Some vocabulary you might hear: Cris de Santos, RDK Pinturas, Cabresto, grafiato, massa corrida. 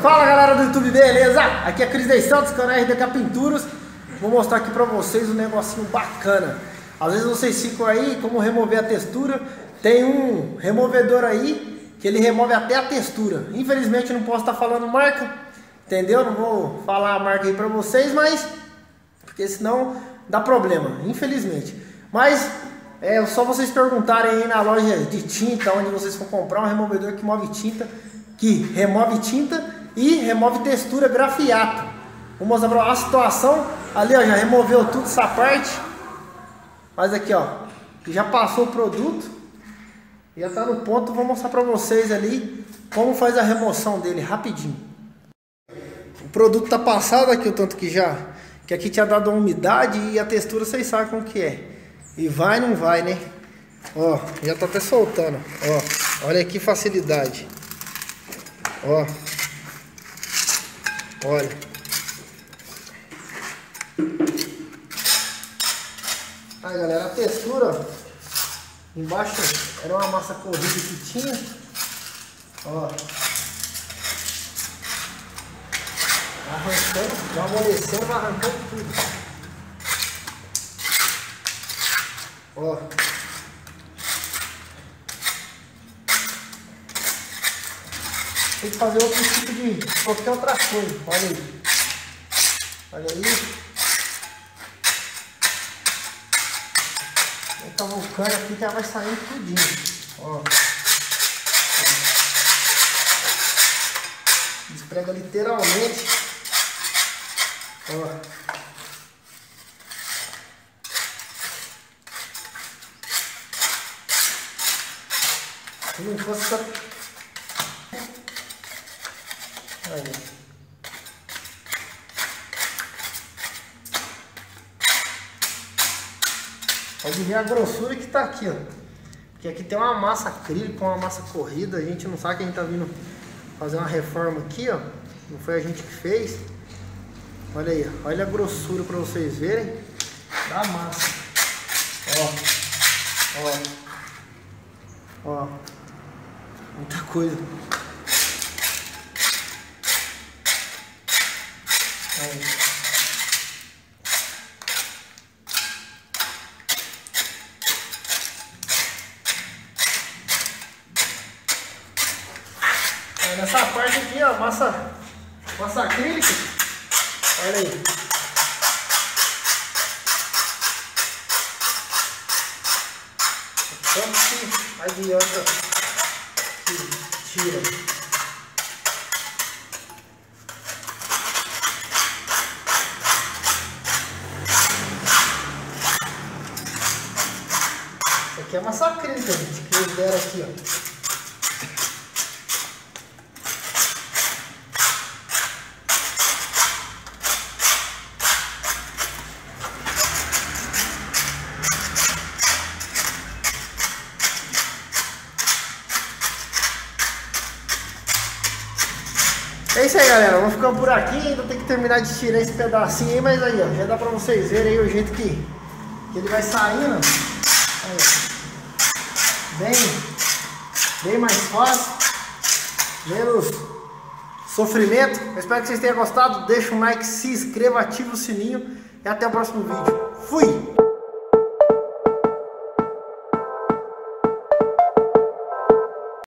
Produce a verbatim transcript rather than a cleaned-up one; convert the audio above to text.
Fala galera do YouTube, beleza? Aqui é Cris de Santos, canal R D K Pinturas. Vou mostrar aqui pra vocês um negocinho bacana. Às vezes vocês ficam aí, como remover a textura. Tem um removedor aí que ele remove até a textura. Infelizmente eu não posso estar falando marca, entendeu? Não vou falar a marca aí pra vocês, mas... porque senão dá problema, infelizmente. Mas... é só vocês perguntarem aí na loja de tinta, onde vocês for comprar um removedor que move tinta, que remove tinta e remove textura grafiato. Vou mostrar pra a situação. Ali ó, já removeu tudo essa parte. Mas aqui ó, já passou o produto, já tá no ponto. Vou mostrar pra vocês ali como faz a remoção dele rapidinho. O produto tá passado aqui, o tanto que já, que aqui tinha dado uma umidade e a textura vocês sabem como que é. E vai, não vai, né? Ó, já tá até soltando. Ó, olha que facilidade. Ó. Olha. Aí, galera, a textura embaixo era uma massa corrida que tinha. Ó. Arrancando, já amoleceu, vai arrancando tudo. Ó. Tem que fazer outro tipo de qualquer outra coisa. Olha aí. Olha aí. Tá volcando aqui, já vai saindo tudinho. Ó. Desprega literalmente. Ó. Se não fosse só... aí. Pode ver a grossura que tá aqui, ó. Porque aqui tem uma massa acrílica, uma massa corrida. A gente não sabe que a gente tá vindo fazer uma reforma aqui, ó. Não foi a gente que fez. Olha aí, olha a grossura pra vocês verem da massa. Ó, ó, ó. Muita coisa. Aí. Aí nessa parte aqui, ó, massa, massa acrílica. Olha aí. Tanto que adianta. Tira. Isso aqui é uma massa acrílica, gente, que eles deram aqui, ó. É isso aí, galera, vamos ficando por aqui. Ainda tem que terminar de tirar esse pedacinho aí, mas aí ó, já dá pra vocês verem aí o jeito que, que ele vai saindo aí. Bem, bem mais fácil, menos sofrimento. Eu espero que vocês tenham gostado. Deixa um like, se inscreva, ativa o sininho e até o próximo vídeo. Fui!